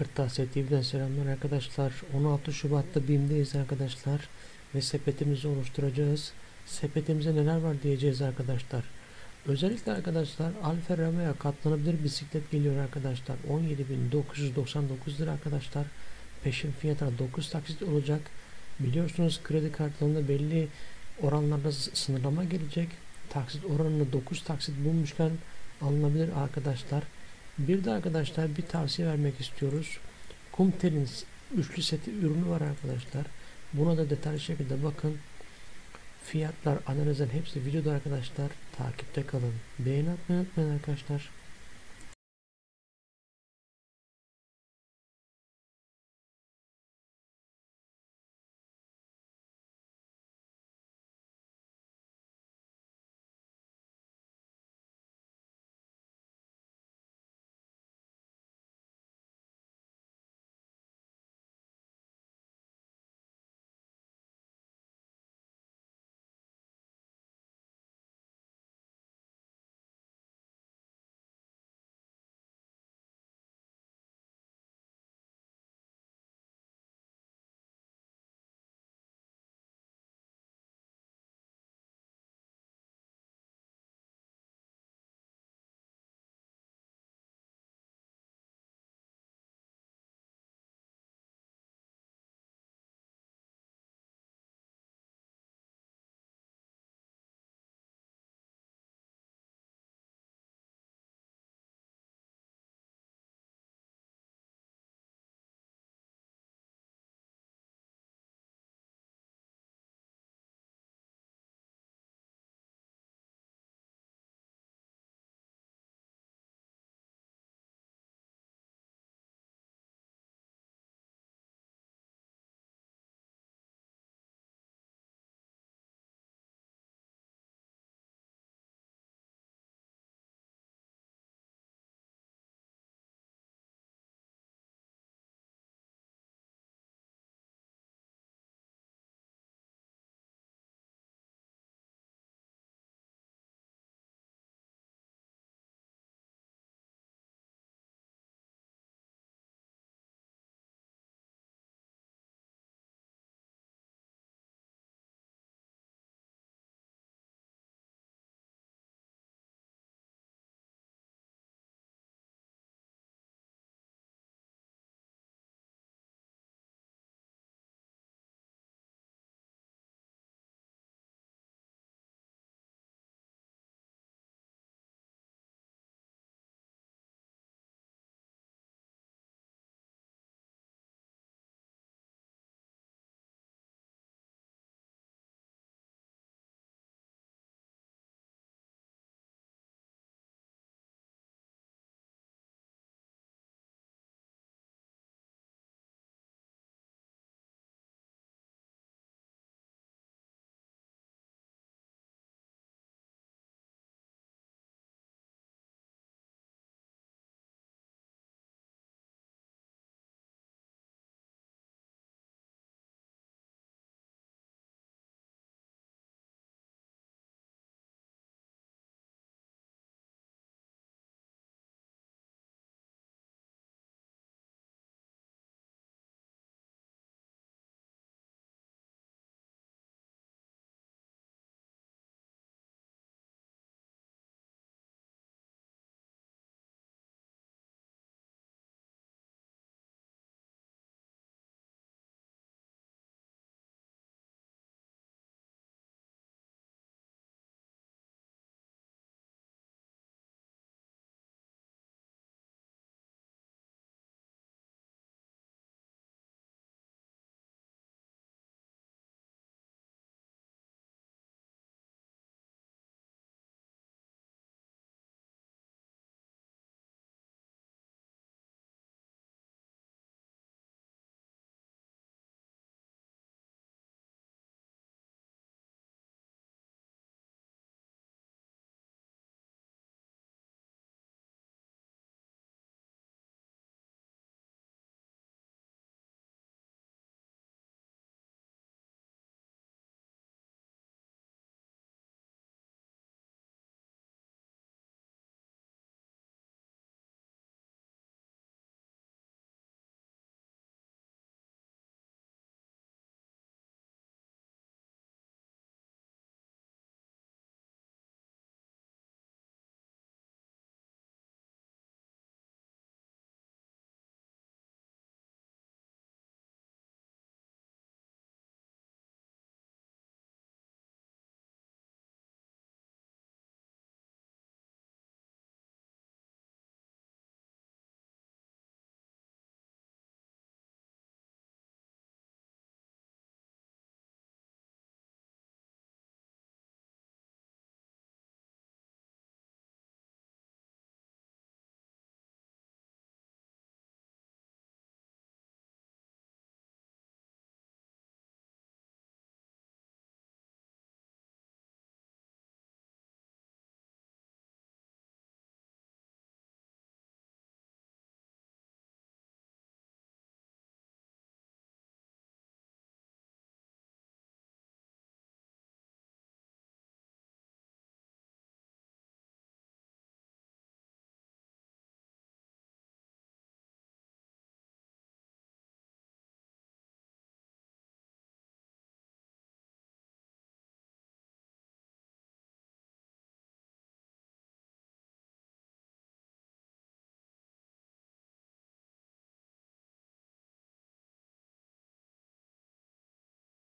Kırtasiye TV'den selamlar arkadaşlar. 16 Şubat'ta BİM'deyiz arkadaşlar ve sepetimizi oluşturacağız. Sepetimize neler var diyeceğiz arkadaşlar. Özellikle arkadaşlar Alfa Romeo katlanabilir bisiklet geliyor arkadaşlar. 17.999 lira arkadaşlar. Peşin fiyatına 9 taksit olacak. Biliyorsunuz kredi kartlarında belli oranlarda sınırlama gelecek. Taksit oranını 9 taksit bulmuşken alınabilir arkadaşlar. Bir de arkadaşlar bir tavsiye vermek istiyoruz. Komter'in üçlü seti ürünü var arkadaşlar. Buna da detaylı şekilde bakın. Fiyatlar, analizler hepsi videoda arkadaşlar. Takipte kalın. Beğeni atmayı unutmayın arkadaşlar.